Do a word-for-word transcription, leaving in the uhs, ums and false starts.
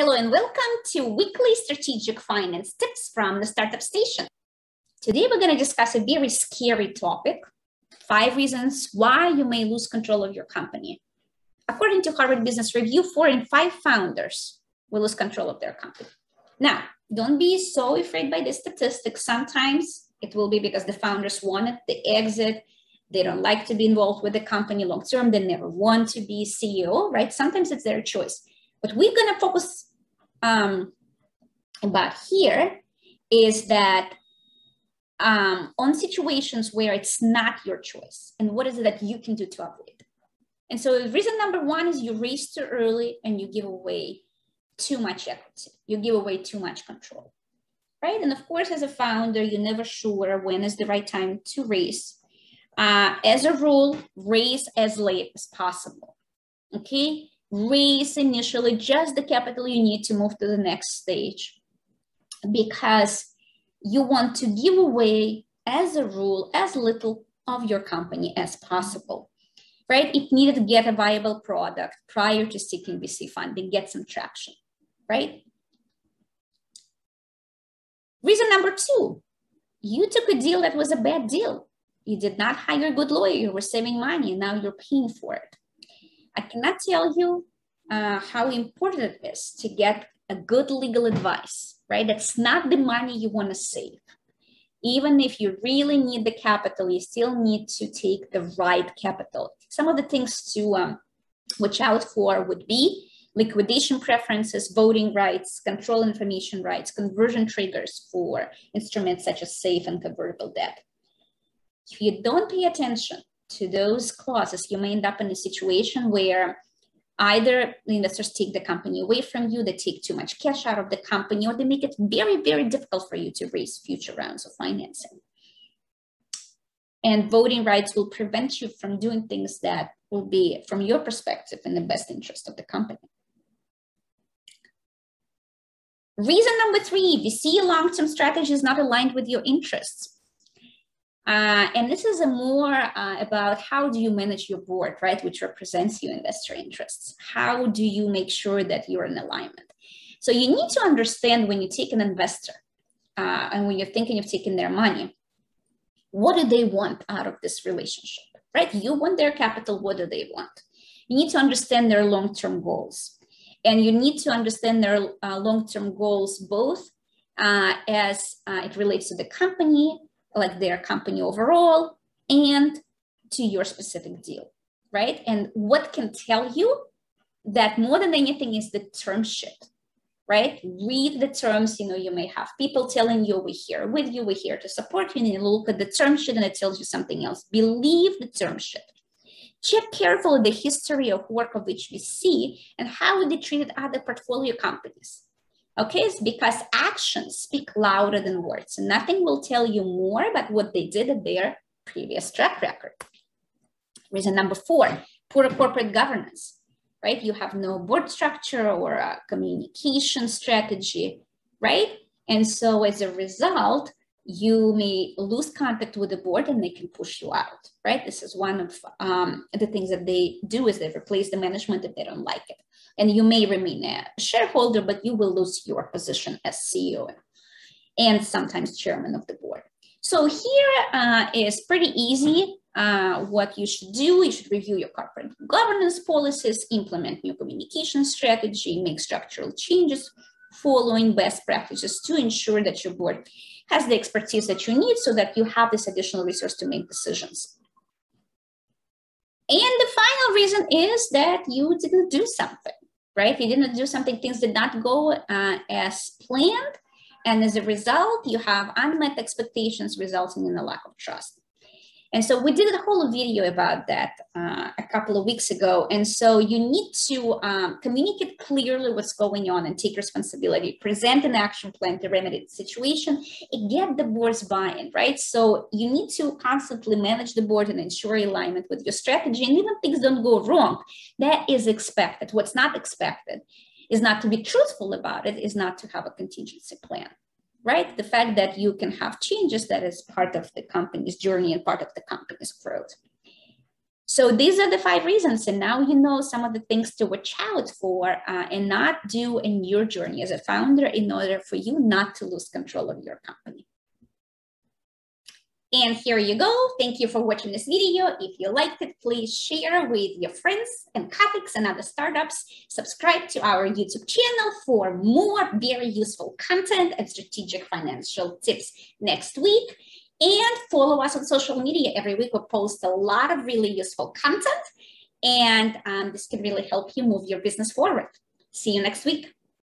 Hello and welcome to weekly strategic finance tips from the Startup Station. Today we're going to discuss a very scary topic, five reasons why you may lose control of your company. According to Harvard Business Review, four in five founders will lose control of their company. Now, don't be so afraid by the statistics. Sometimes it will be because the founders wanted the exit. They don't like to be involved with the company long-term. They never want to be C E O, right? Sometimes it's their choice. But we're going to focus um, about here is that um, on situations where it's not your choice and what is it that you can do to avoid it. And so reason number one is you raise too early and you give away too much equity. You give away too much control, right? And of course, as a founder, you're never sure when is the right time to raise. Uh, as a rule, raise as late as possible, okay? Raise initially just the capital you need to move to the next stage, because you want to give away, as a rule, as little of your company as possible, right? It needed to get a viable product prior to seeking V C funding, get some traction, right? Reason number two, you took a deal that was a bad deal. You did not hire a good lawyer, you were saving money, and now you're paying for it. I cannot tell you uh, how important it is to get a good legal advice, right? That's not the money you want to save. Even if you really need the capital, you still need to take the right capital. Some of the things to um, watch out for would be liquidation preferences, voting rights, control information rights, conversion triggers for instruments such as safe and convertible debt. If you don't pay attention to those clauses, you may end up in a situation where either the investors take the company away from you, they take too much cash out of the company, or they make it very, very difficult for you to raise future rounds of financing. And voting rights will prevent you from doing things that will be, from your perspective, in the best interest of the company. Reason number three, V C long-term strategy is not aligned with your interests. Uh, and this is a more uh, about how do you manage your board, right, which represents your investor interests. How do you make sure that you're in alignment? So you need to understand when you take an investor uh, and when you're thinking of taking their money, what do they want out of this relationship, right? You want their capital, what do they want? You need to understand their long-term goals. And you need to understand their uh, long-term goals both uh, as uh, it relates to the company, like their company overall, and to your specific deal, right? And what can tell you that more than anything is the term sheet, right? Read the terms. You know, you may have people telling you, we're here with you, we're here to support you, and you look at the term sheet and it tells you something else. Believe the term sheet. Check carefully the history of work of H V C and how they treated other portfolio companies. Okay, it's because actions speak louder than words, and nothing will tell you more about what they did at their previous track record. Reason number four, poor corporate governance, right? You have no board structure or a communication strategy, right? And so as a result, you may lose contact with the board and they can push you out, right? This is one of um, the things that they do is they replace the management if they don't like it. And you may remain a shareholder, but you will lose your position as C E O and sometimes chairman of the board. So here uh, is pretty easy uh, what you should do. You should review your corporate governance policies, implement new communication strategy, make structural changes, following best practices to ensure that your board has the expertise that you need so that you have this additional resource to make decisions. And the final reason is that you didn't do something, right? You didn't do something, things did not go uh, as planned. And as a result, you have unmet expectations resulting in a lack of trust. And so we did a whole video about that uh, a couple of weeks ago. And so you need to um, communicate clearly what's going on and take responsibility, present an action plan to remedy the situation, and get the board's buy-in, right? So you need to constantly manage the board and ensure alignment with your strategy. And even things don't go wrong, that is expected. What's not expected is not to be truthful about it, is not to have a contingency plan. Right? The fact that you can have changes, that is part of the company's journey and part of the company's growth. So these are the five reasons. And now you know some of the things to watch out for uh, and not do in your journey as a founder in order for you not to lose control of your company. And here you go. Thank you for watching this video. If you liked it, please share with your friends and colleagues and other startups. Subscribe to our YouTube channel for more very useful content and strategic financial tips next week. And follow us on social media. Every week we post a lot of really useful content, and um, this can really help you move your business forward. See you next week.